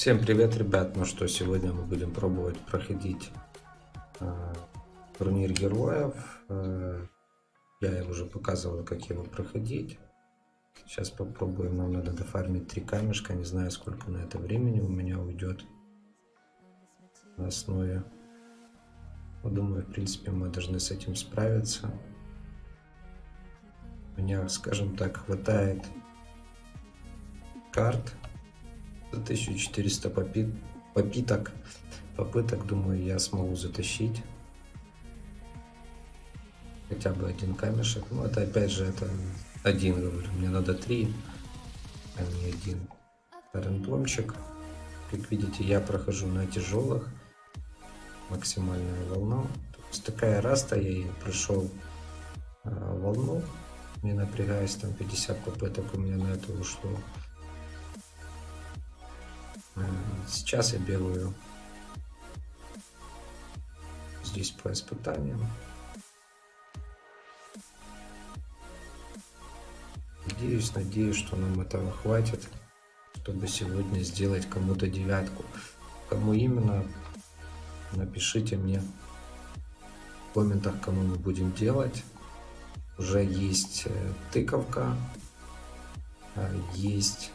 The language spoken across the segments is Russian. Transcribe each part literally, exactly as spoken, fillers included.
Всем привет, ребят! Ну что, сегодня мы будем пробовать проходить э, турнир героев. Э, я уже показывал, как его проходить. Сейчас попробуем. Нам надо дофармить три камешка. Не знаю, сколько на это времени у меня уйдет на основе. Но думаю, в принципе, мы должны с этим справиться. У меня, скажем так, хватает карт. тысяча четыреста попит... попиток попыток, думаю, я смогу затащить хотя бы один камешек. Ну, это опять же, это один, говорю, мне надо три, а не один. Рандомчик, как видите, я прохожу на тяжелых, максимальную волну. То есть такая раста, я и прошел э, волну, не напрягаясь, там пятьдесят попыток у меня на это ушло. Сейчас я бегаю здесь по испытаниям. Надеюсь, надеюсь, что нам этого хватит, чтобы сегодня сделать кому-то девятку. Кому именно, напишите мне в комментах, кому мы будем делать. Уже есть тыковка, есть...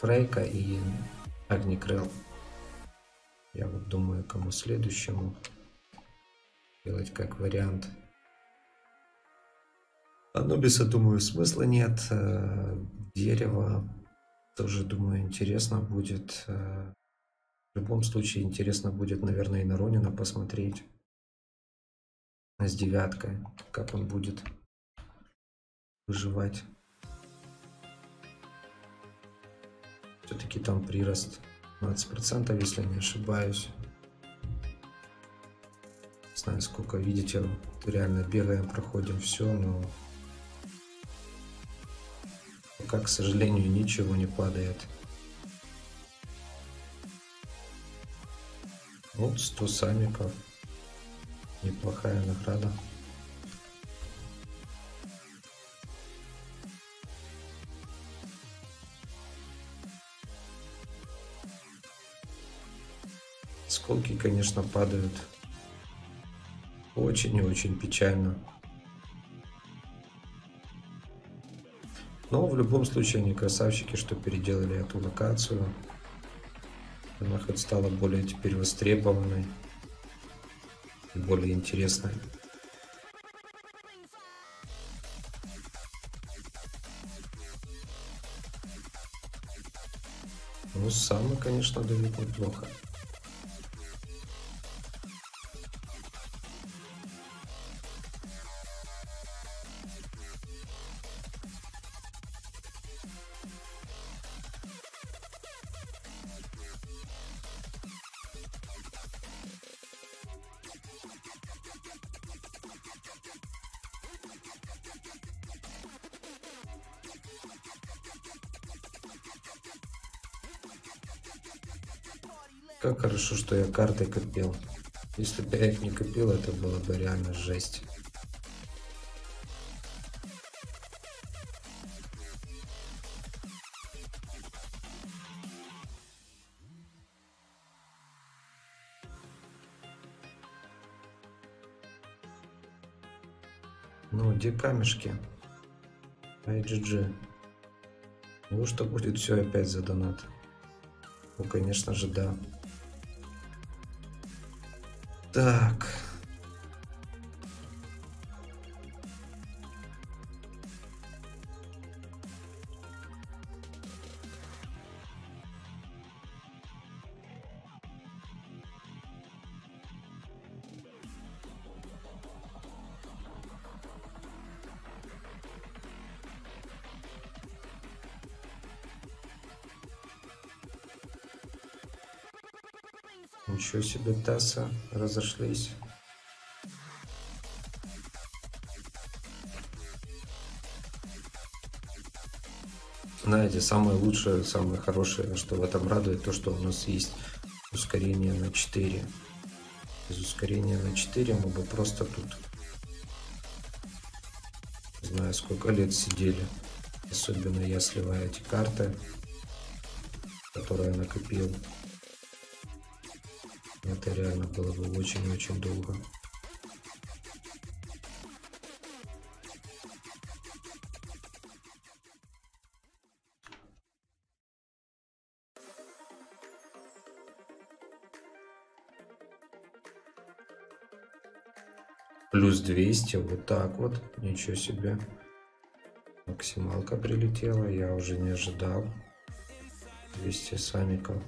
Фрейка и Огнекрыл. Я вот думаю, кому следующему делать как вариант. Анубиса, думаю, смысла нет. Дерево тоже, думаю, интересно будет. В любом случае, интересно будет, наверное, и на Ронина посмотреть. С девяткой, как он будет выживать. Все-таки там прирост пятнадцать процентов, если не ошибаюсь. Не знаю, сколько, видите, реально бегаем, проходим все, но пока, к сожалению, ничего не падает. Вот сто самиков, неплохая награда. Осколки, конечно, падают очень и очень печально. Но в любом случае они красавчики, что переделали эту локацию. Она хоть стала более теперь востребованной и более интересной. Ну, самый, конечно, дают неплохо. Как хорошо, что я карты копил. Если бы я их не копил, это было бы реально жесть. Ну, где камешки? ай джи джи. Ну что, будет все опять за донат? Ну, конечно же, да. Так. Ничего себе, тасса, разошлись. Знаете, самое лучшее, самое хорошее, что в этом радует, то, что у нас есть ускорение на четыре. Без ускорения на четыре мы бы просто тут, не знаю, сколько лет сидели. Особенно я сливаю эти карты, которые я накопил. Это реально было бы очень-очень долго. Плюс двести, вот так вот, ничего себе. Максималка прилетела, я уже не ожидал. двести самиков.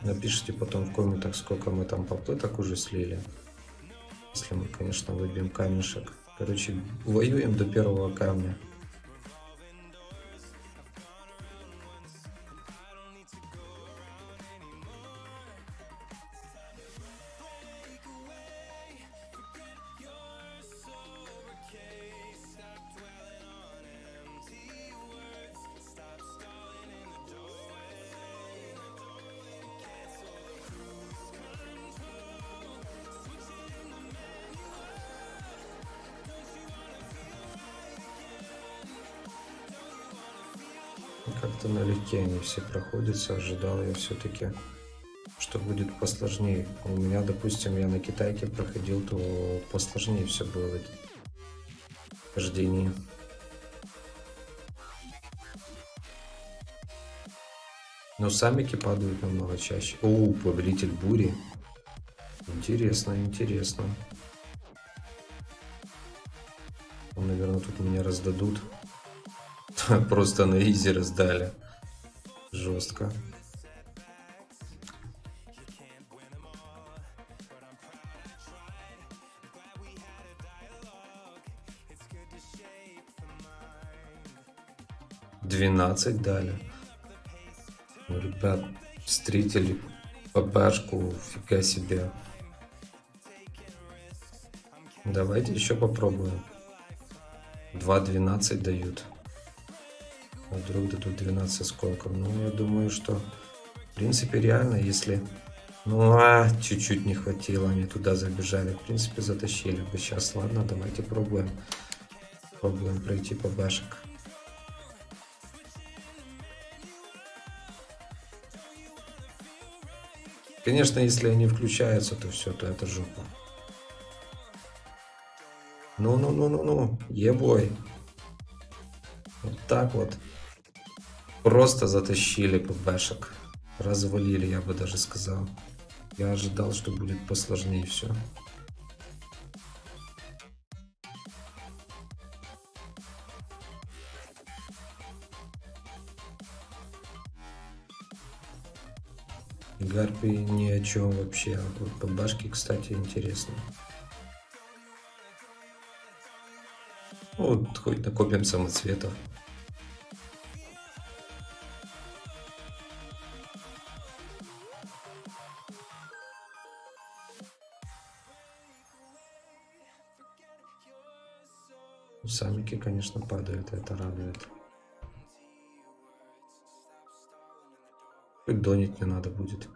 Напишите потом в комментах, сколько мы там поплыток уже слили. Если мы, конечно, выбьем камешек. Короче, воюем до первого камня. Как-то налегке они все проходятся, ожидал я все-таки, что будет посложнее. У меня, допустим, я на китайке проходил, то посложнее все было в этом хождении. Но самики падают намного чаще. О, повелитель бури. Интересно, интересно. Он, наверное, тут меня раздадут. Просто на изи раздали. Жестко. двенадцать дали. Ну, ребят, встретили ППшку. Фига себе. Давайте еще попробуем. два двенадцать дают. Вдруг дадут двенадцать сколько. Ну, я думаю, что в принципе реально, если... Ну, а, чуть-чуть не хватило, они туда забежали. В принципе, затащили бы сейчас. Ладно, давайте пробуем. Пробуем пройти по башек. Конечно, если они включаются, то все, то это жопа. Ну-ну-ну-ну-ну, е-бой. Вот так вот. Просто затащили ПБшек. Развалили, я бы даже сказал. Я ожидал, что будет посложнее все. И гарпи ни о чем вообще. А вот ПБшки, кстати, интересно. Вот хоть накопим самоцветов. Самики, конечно, падают, это радует. И донить не надо будет.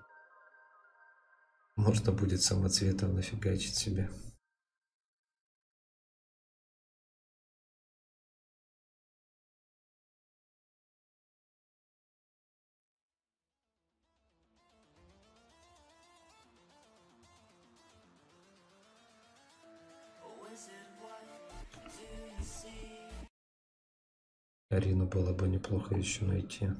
Можно будет самоцветом нафигачить себе. Арину было бы неплохо еще найти.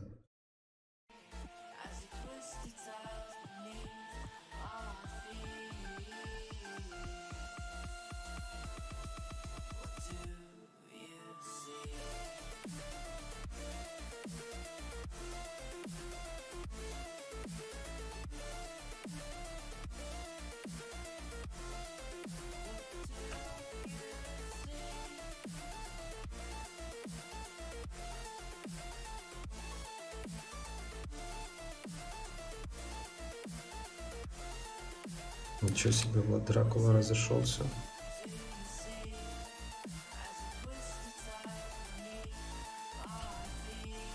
Ничего себе, Влад Дракула разошелся.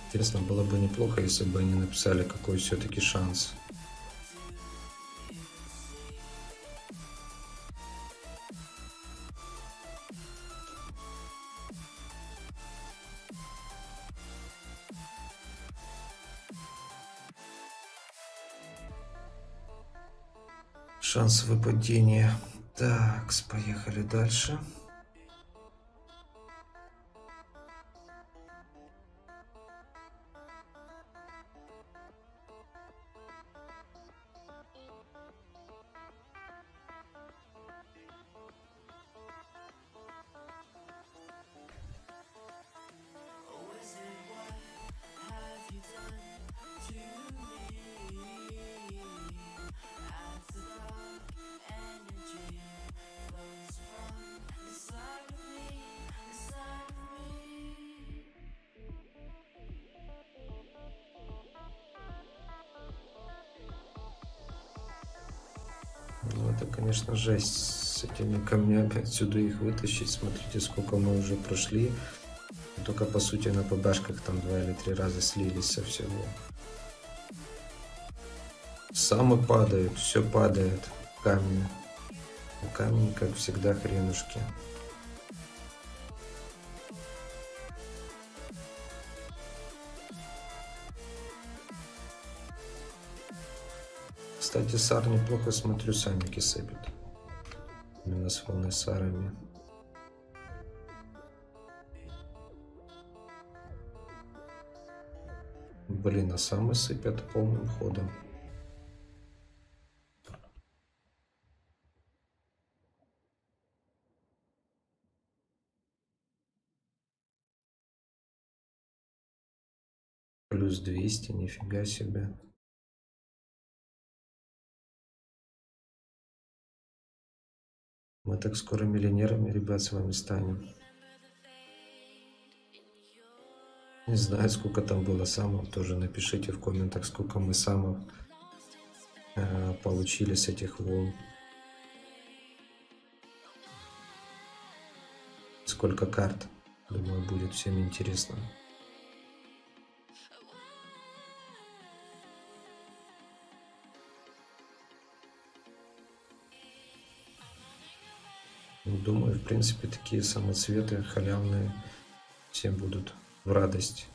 Интересно, было бы неплохо, если бы они написали, какой все-таки шанс. шанс выпадения. Так, поехали дальше. Это, конечно, жесть с этими камнями, отсюда их вытащить. Смотрите, сколько мы уже прошли. Только, по сути, на ПБшках там два или три раза слились со всего. Самы падают, все падает. Камни. Камни, как всегда, хренушки. Кстати, сар неплохо, смотрю, самики сыпет. Именно с волны сарами. Блин, а самы сыпят полным ходом. Плюс двести, нифига себе. Мы так скоро миллионерами, ребят, с вами станем. Не знаю, сколько там было самов. Тоже напишите в комментах, сколько мы самов э, получили с этих волн. Сколько карт. Думаю, будет всем интересно. Думаю, в принципе, такие самоцветы халявные всем будут в радость.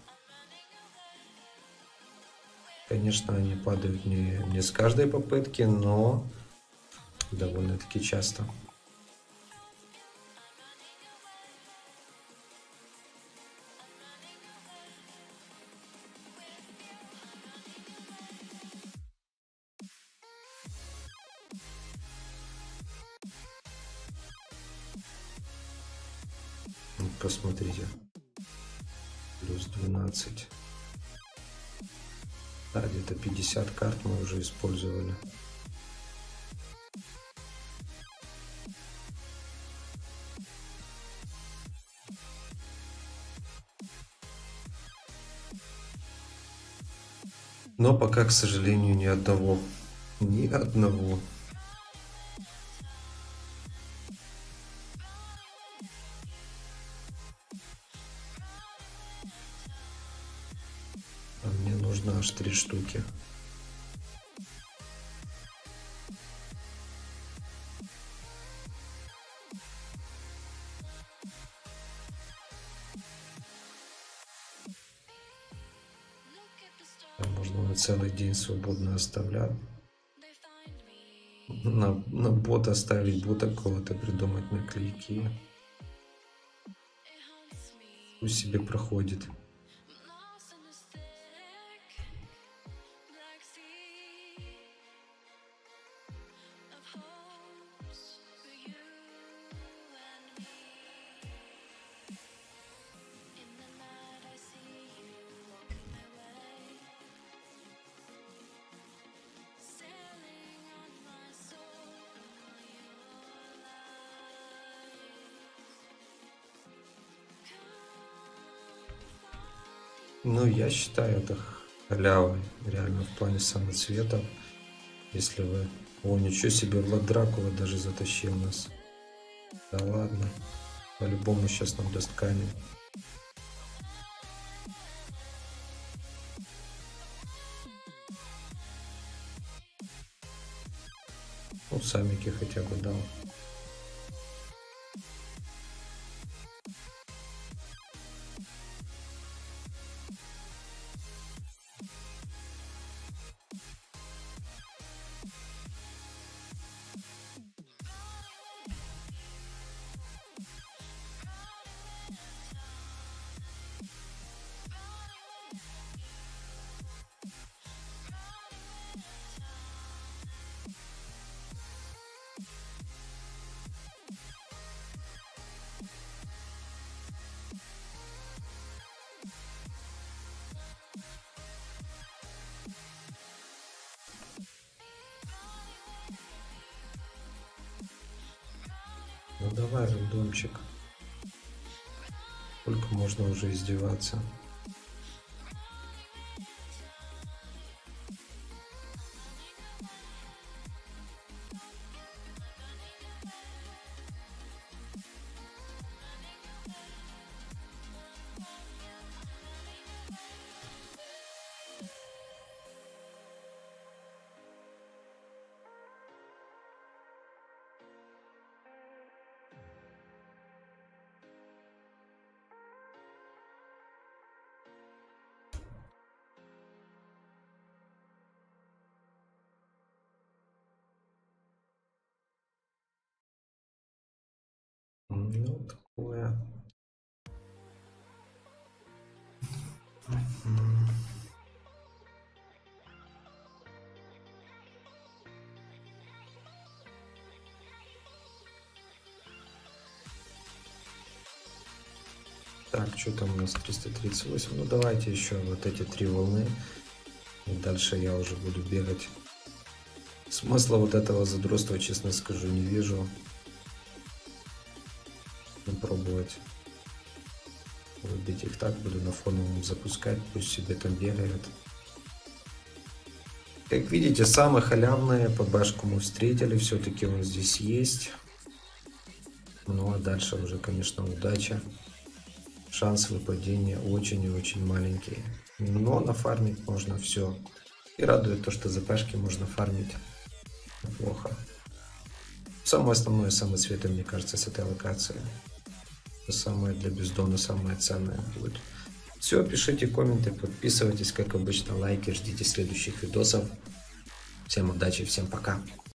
Конечно, они падают не, не с каждой попытки, но довольно-таки часто. Посмотрите, плюс двенадцать, да, где-то пятьдесят карт мы уже использовали. Но пока, к сожалению, ни одного, ни одного. Аж три штуки. Там можно на целый день свободно оставлять. На, на бот оставить, бота кого-то придумать, наклейки. Пусть себе проходит. Ну, я считаю, это халява, реально, в плане самоцветов. Если вы... О, ничего себе, Влад Дракула даже затащил нас. Да ладно. По-любому сейчас нам даст камень. Ну, самики хотя бы дал. Заварим домчик. Сколько можно уже издеваться? Ну, такое. Так, что там у нас триста тридцать восемь? Ну, давайте еще вот эти три волны. И дальше я уже буду бегать. Смысла вот этого задротства, честно скажу, не вижу. Пробовать выбить их так буду, на фоновом запускать, пусть себе там бегают. Как видите, самое халявное по башку мы встретили, все-таки он здесь есть. Ну а дальше уже, конечно, удача, шанс выпадения очень и очень маленький, но нафармить можно все, и радует то, что за пашки можно фармить плохо. Самое основное, самый цвет, мне кажется, с этой локации. Самое для бездона, самое ценное будет. Все, пишите комменты, подписывайтесь, как обычно, лайки, ждите следующих видосов. Всем удачи, всем пока.